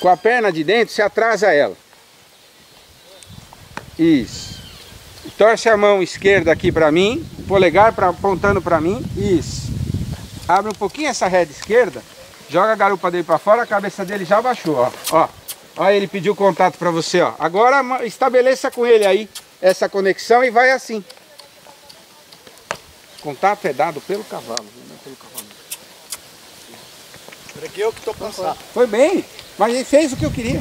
com a perna de dentro, você atrasa ela. Isso. Torce a mão esquerda aqui para mim, polegar apontando para mim. Isso. Abre um pouquinho essa rédea esquerda, joga a garupa dele para fora, a cabeça dele já baixou, ó. Ó. Ó, ele pediu contato para você, ó. Agora estabeleça com ele aí essa conexão e vai assim. Contato é dado pelo cavalo, não é pelo cavalo. Preguei eu que estou cansado. Foi bem, mas ele fez o que eu queria.